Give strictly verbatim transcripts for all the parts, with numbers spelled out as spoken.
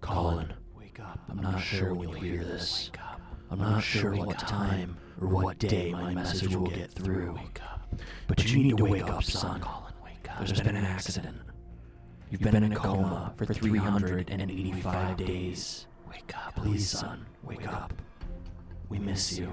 Colin, wake up. I'm not sure when you'll hear this. I'm not sure what time or what day my message will get through. But you need to wake up, son. There's been an accident. You've been in a coma for three hundred eighty-five days. Wake up. Please, son, wake up. We miss you.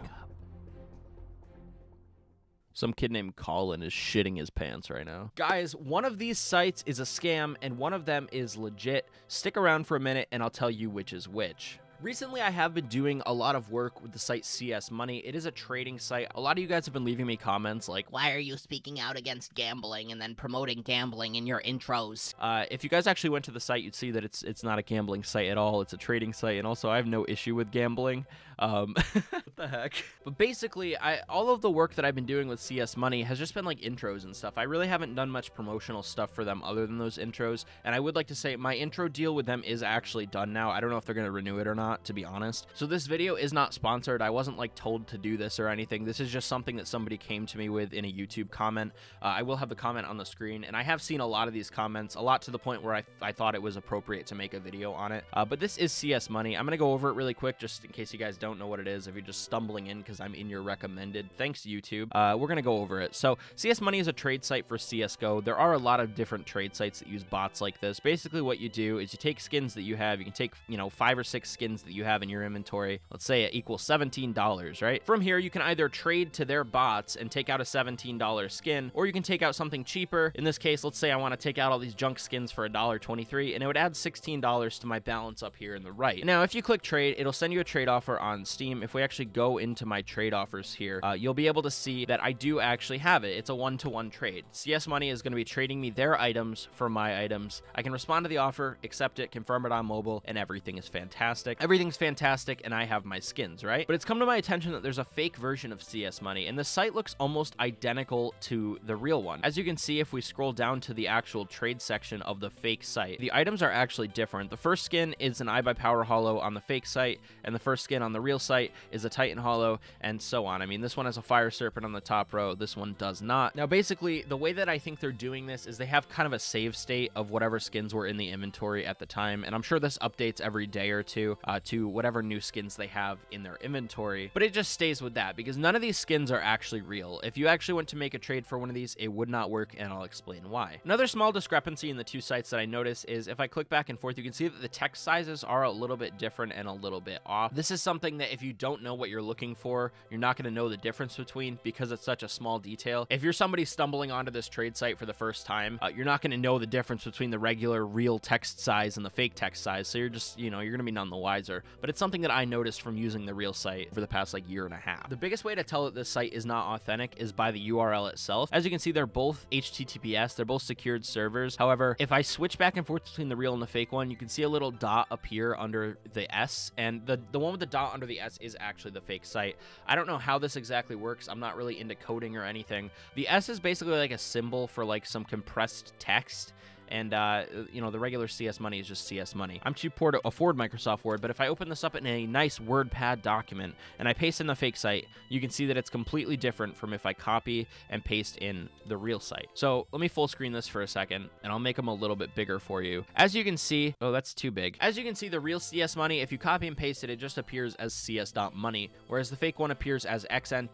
Some kid named Colin is shitting his pants right now. Guys, one of these sites is a scam, and one of them is legit. Stick around for a minute, and I'll tell you which is which. Recently, I have been doing a lot of work with the site C S Money. It is a trading site. A lot of you guys have been leaving me comments like, why are you speaking out against gambling and then promoting gambling in your intros? Uh, if you guys actually went to the site, you'd see that it's it's not a gambling site at all. It's a trading site, and also I have no issue with gambling. Um, what the heck? But basically, I all of the work that I've been doing with C S Money has just been like intros and stuff. I really haven't done much promotional stuff for them other than those intros, and I would like to say my intro deal with them is actually done now. I don't know if they're going to renew it or not. Not, to be honest. So this video is not sponsored. I wasn't like told to do this or anything. This is just something that somebody came to me with in a YouTube comment. Uh, I will have the comment on the screen, and I have seen a lot of these comments, a lot to the point where I, I thought it was appropriate to make a video on it. Uh, but this is C S Money. I'm gonna go over it really quick just in case you guys don't know what it is, if you're just stumbling in because I'm in your recommended. Thanks, YouTube. Uh, we're gonna go over it. So C S Money is a trade site for C S G O. There are a lot of different trade sites that use bots like this. Basically what you do is you take skins that you have. You can take, you know, five or six skins that you have in your inventory. Let's say it equals seventeen dollars, right? From here, you can either trade to their bots and take out a seventeen dollar skin, or you can take out something cheaper. In this case, let's say I want to take out all these junk skins for a dollar twenty-three, and it would add sixteen dollars to my balance up here in the right. Now, if you click trade, it'll send you a trade offer on Steam. If we actually go into my trade offers here, uh, you'll be able to see that I do actually have it. It's a one-to-one trade. C S Money is going to be trading me their items for my items. I can respond to the offer, accept it, confirm it on mobile, and everything is fantastic. Everything's fantastic, and I have my skins, right? But it's come to my attention that there's a fake version of C S Money, and the site looks almost identical to the real one. As you can see, if we scroll down to the actual trade section of the fake site, the items are actually different. The first skin is an I Buy Power Hollow on the fake site, and the first skin on the real site is a Titan Hollow, and so on. I mean, this one has a Fire Serpent on the top row. This one does not. Now, basically, the way that I think they're doing this is they have kind of a save state of whatever skins were in the inventory at the time, and I'm sure this updates every day or two. Uh, to whatever new skins they have in their inventory, but it just stays with that because none of these skins are actually real. If you actually went to make a trade for one of these, it would not work, and I'll explain why. Another small discrepancy in the two sites that I notice is if I click back and forth, you can see that the text sizes are a little bit different and a little bit off. This is something that if you don't know what you're looking for, you're not going to know the difference between because it's such a small detail. If you're somebody stumbling onto this trade site for the first time, uh, you're not going to know the difference between the regular real text size and the fake text size. So you're just, you know, you're going to be none the wiser. But it's something that I noticed from using the real site for the past like year and a half. The biggest way to tell that this site is not authentic is by the U R L itself. As you can see, they're both H T T P S. They're both secured servers. However, if I switch back and forth between the real and the fake one, you can see a little dot appear under the S, and the, the one with the dot under the S is actually the fake site. I don't know how this exactly works. I'm not really into coding or anything. The S is basically like a symbol for like some compressed text. And, uh, you know, the regular C S Money is just C S Money. I'm too poor to afford Microsoft Word, but if I open this up in a nice WordPad document and I paste in the fake site, you can see that it's completely different from if I copy and paste in the real site. So let me full screen this for a second, and I'll make them a little bit bigger for you. As you can see, oh, that's too big. As you can see, the real C S Money, if you copy and paste it, it just appears as C S dot money, whereas the fake one appears as X N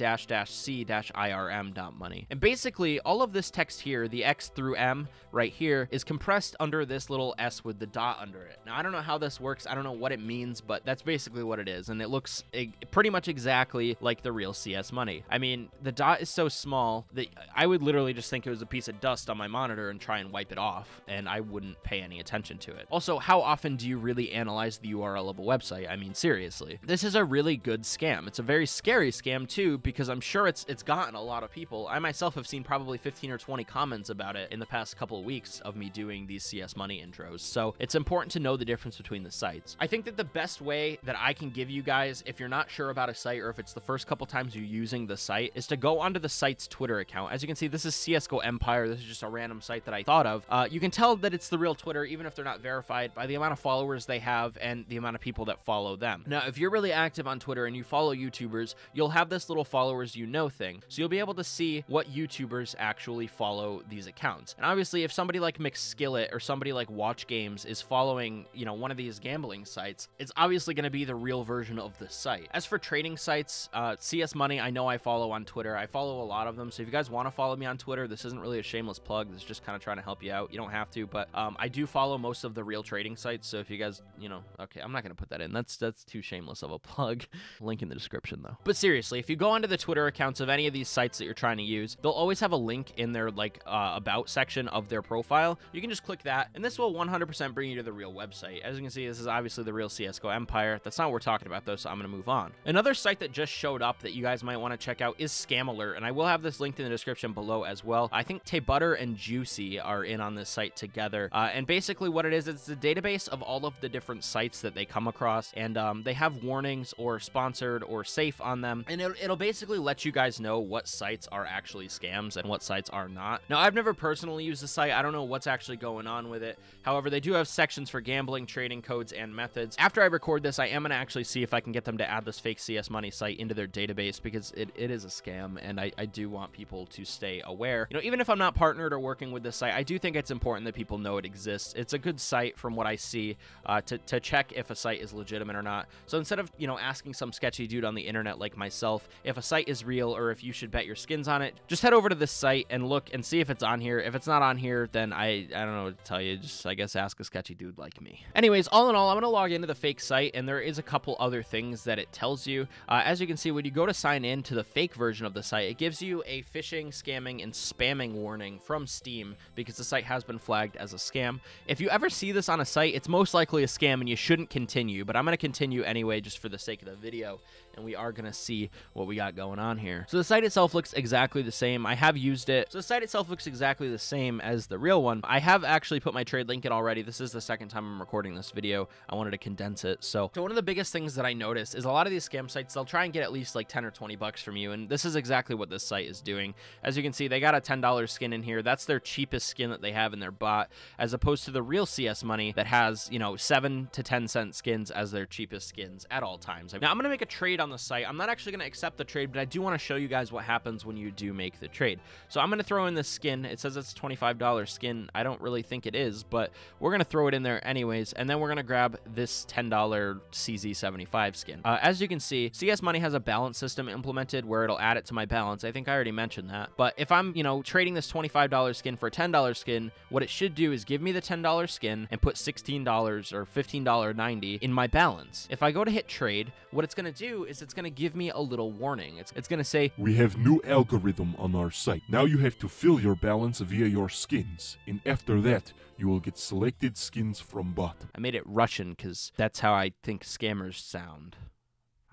C I R M dot money. And basically, all of this text here, the X through M right here, is compressed under this little S with the dot under it. Now, I don't know how this works. I don't know what it means, but that's basically what it is. And it looks pretty much exactly like the real C S Money. I mean, the dot is so small that I would literally just think it was a piece of dust on my monitor and try and wipe it off, and I wouldn't pay any attention to it. Also, how often do you really analyze the U R L of a website? I mean, seriously. This is a really good scam. It's a very scary scam, too, because I'm sure it's it's gotten a lot of people. I myself have seen probably fifteen or twenty comments about it in the past couple of weeks of me doing these C S Money intros. So it's important to know the difference between the sites. I think that the best way that I can give you guys, if you're not sure about a site or if it's the first couple times you're using the site, is to go onto the site's Twitter account. As you can see, this is C S G O Empire. This is just a random site that I thought of. Uh, you can tell that it's the real Twitter, even if they're not verified, by the amount of followers they have and the amount of people that follow them. Now, if you're really active on Twitter and you follow YouTubers, you'll have this little followers you know thing. So you'll be able to see what YouTubers actually follow these accounts. And obviously, if somebody like Mc Skillet or somebody like Watch Games is following, you know, one of these gambling sites, it's obviously going to be the real version of the site. As for trading sites, uh, C S Money, I know I follow on Twitter. I follow a lot of them. So if you guys want to follow me on Twitter, this isn't really a shameless plug. This is just kind of trying to help you out. You don't have to, but um, I do follow most of the real trading sites. So if you guys, you know, okay, I'm not going to put that in. That's, that's too shameless of a plug. Link in the description though. But seriously, if you go onto the Twitter accounts of any of these sites that you're trying to use, they'll always have a link in their like uh, about section of their profile. You can just click that and this will one hundred percent bring you to the real website. As you can see, this is obviously the real CSGOEmpire. That's not what we're talking about though, so I'm going to move on. Another site that just showed up that you guys might want to check out is Scam Alert, and I will have this linked in the description below as well. I think Tay Butter and Juicy are in on this site together, uh, and basically what it is, it's a database of all of the different sites that they come across, and um, they have warnings or sponsored or safe on them, and it, it'll basically let you guys know what sites are actually scams and what sites are not. Now, I've never personally used the site. I don't know what's actually going on with it. However, they do have sections for gambling, trading codes, and methods. After I record this, I am going to actually see if I can get them to add this fake C S Money site into their database, because it, it is a scam, and I, I do want people to stay aware. You know, even if I'm not partnered or working with this site, I do think it's important that people know it exists. It's a good site from what I see uh, to, to check if a site is legitimate or not. So instead of, you know, asking some sketchy dude on the internet like myself if a site is real or if you should bet your skins on it, just head over to this site and look and see if it's on here. If it's not on here, then I, I don't know what to tell you. Just, I guess, ask a sketchy dude like me. Anyways, all in all, I'm going to log into the fake site, and there is a couple other things that it tells you. Uh, as you can see, when you go to sign in to the fake version of the site, it gives you a phishing, scamming, and spamming warning from Steam because the site has been flagged as a scam. If you ever see this on a site, it's most likely a scam and you shouldn't continue, but I'm going to continue anyway just for the sake of the video, and we are going to see what we got going on here. So the site itself looks exactly the same. I have used it. So the site itself looks exactly the same as the real one. I have actually put my trade link in already. This is the second time I'm recording this video. I wanted to condense it. So, so one of the biggest things that I noticed is a lot of these scam sites, they'll try and get at least like ten or twenty bucks from you. And this is exactly what this site is doing. As you can see, they got a ten dollar skin in here. That's their cheapest skin that they have in their bot, as opposed to the real C S Money that has, you know, seven to ten cent skins as their cheapest skins at all times. Now I'm going to make a trade on the site. I'm not actually going to accept the trade, but I do want to show you guys what happens when you do make the trade. So I'm going to throw in this skin. It says it's a twenty-five dollar skin. I don't really think it is, but we're going to throw it in there anyways. And then we're going to grab this ten dollar C Z seventy-five skin. Uh, as you can see, C S Money has a balance system implemented where it'll add it to my balance. I think I already mentioned that, but if I'm, you know, trading this twenty-five dollar skin for a ten dollar skin, what it should do is give me the ten dollar skin and put sixteen dollars or fifteen ninety in my balance. If I go to hit trade, what it's going to do is it's going to give me a little warning. It's, it's going to say, we have new algorithm on our site. Now you have to fill your balance via your skins, and after that, you will get selected skins from bot. I made it Russian because that's how I think scammers sound.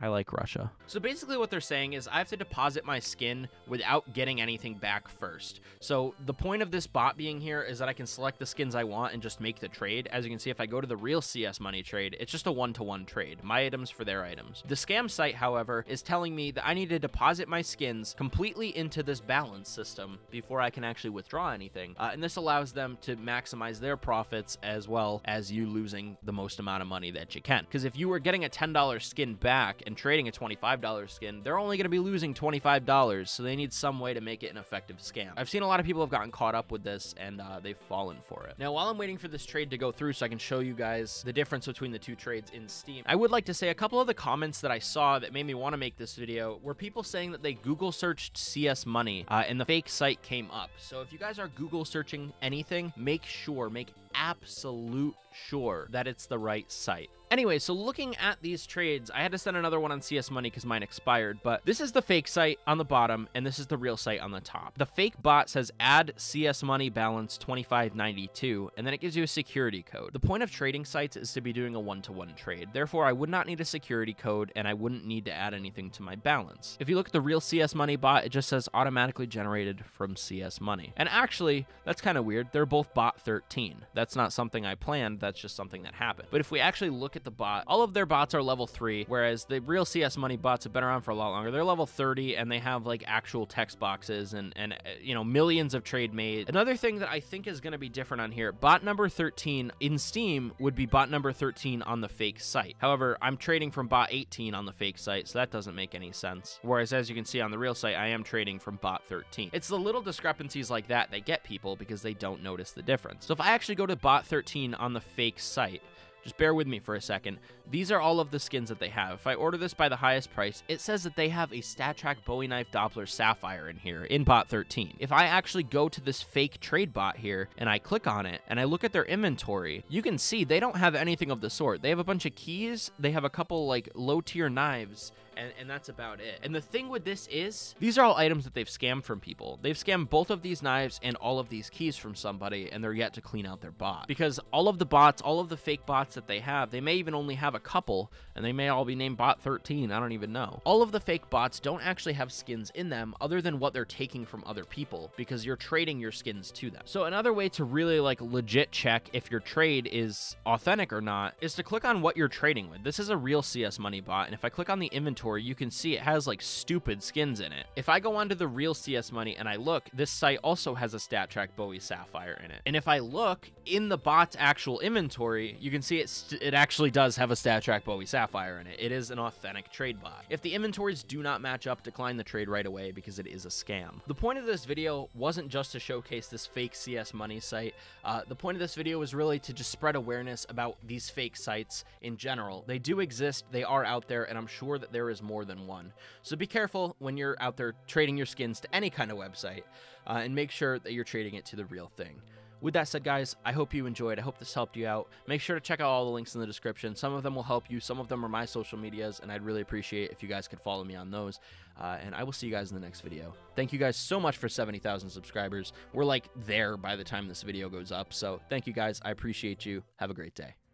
I like Russia. So basically what they're saying is I have to deposit my skin without getting anything back first. So the point of this bot being here is that I can select the skins I want and just make the trade. As you can see, if I go to the real C S Money trade, it's just a one-to-one trade. My items for their items. The scam site, however, is telling me that I need to deposit my skins completely into this balance system before I can actually withdraw anything. Uh, and this allows them to maximize their profits as well as you losing the most amount of money that you can. Because if you were getting a ten dollar skin back and trading a twenty-five dollar skin, they're only going to be losing twenty-five dollars, so they need some way to make it an effective scam. I've seen a lot of people have gotten caught up with this, and uh, they've fallen for it. Now, while I'm waiting for this trade to go through so I can show you guys the difference between the two trades in Steam, I would like to say a couple of the comments that I saw that made me want to make this video were people saying that they Google searched C S Money, uh, and the fake site came up. So if you guys are Google searching anything, make sure, make absolute sure that it's the right site. Anyway, so looking at these trades, I had to send another one on C S Money because mine expired, but this is the fake site on the bottom, and this is the real site on the top. The fake bot says add C S Money balance twenty-five ninety-two, and then it gives you a security code. The point of trading sites is to be doing a one-to-one trade. Therefore, I would not need a security code, and I wouldn't need to add anything to my balance. If you look at the real C S Money bot, it just says automatically generated from C S Money. And actually, that's kind of weird. They're both bot thirteen. That's not something I planned. That's just something that happened. But if we actually look at at the bot, all of their bots are level three, whereas the real C S Money bots have been around for a lot longer. They're level thirty, and they have like actual text boxes and, and you know, millions of trade made. Another thing that I think is going to be different on here, bot number thirteen in Steam would be bot number thirteen on the fake site. However, I'm trading from bot eighteen on the fake site, so that doesn't make any sense. Whereas, as you can see on the real site, I am trading from bot thirteen. It's the little discrepancies like that that get people because they don't notice the difference. So if I actually go to bot thirteen on the fake site, just bear with me for a second. These are all of the skins that they have. If I order this by the highest price, it says that they have a StatTrak Bowie Knife Doppler Sapphire in here, in bot thirteen. If I actually go to this fake trade bot here, and I click on it, and I look at their inventory, you can see they don't have anything of the sort. They have a bunch of keys, they have a couple, like, low-tier knives, and, and that's about it. And the thing with this is, these are all items that they've scammed from people. They've scammed both of these knives and all of these keys from somebody, and they're yet to clean out their bot. Because all of the bots, all of the fake bots that they have, they may even only have a couple, and they may all be named bot thirteen. I don't even know. All of the fake bots don't actually have skins in them other than what they're taking from other people, because you're trading your skins to them. So another way to really like legit check if your trade is authentic or not is to click on what you're trading with. This is a real C S Money bot, and if I click on the inventory, you can see it has like stupid skins in it. If I go onto the real C S Money and I look, this site also has a StatTrak Bowie Sapphire in it. And if I look in the bot's actual inventory, you can see it, it actually does have a StatTrak Bowie Sapphire in it. It is an authentic trade bot. If the inventories do not match up, decline the trade right away because it is a scam. The point of this video wasn't just to showcase this fake C S Money site. Uh, the point of this video was really to just spread awareness about these fake sites in general. They do exist, they are out there, and I'm sure that there is more than one. So be careful when you're out there trading your skins to any kind of website, uh, and make sure that you're trading it to the real thing. With that said, guys, I hope you enjoyed. I hope this helped you out. Make sure to check out all the links in the description. Some of them will help you. Some of them are my social medias, and I'd really appreciate if you guys could follow me on those. Uh, and I will see you guys in the next video. Thank you guys so much for seventy thousand subscribers. We're like there by the time this video goes up. So thank you guys. I appreciate you. Have a great day.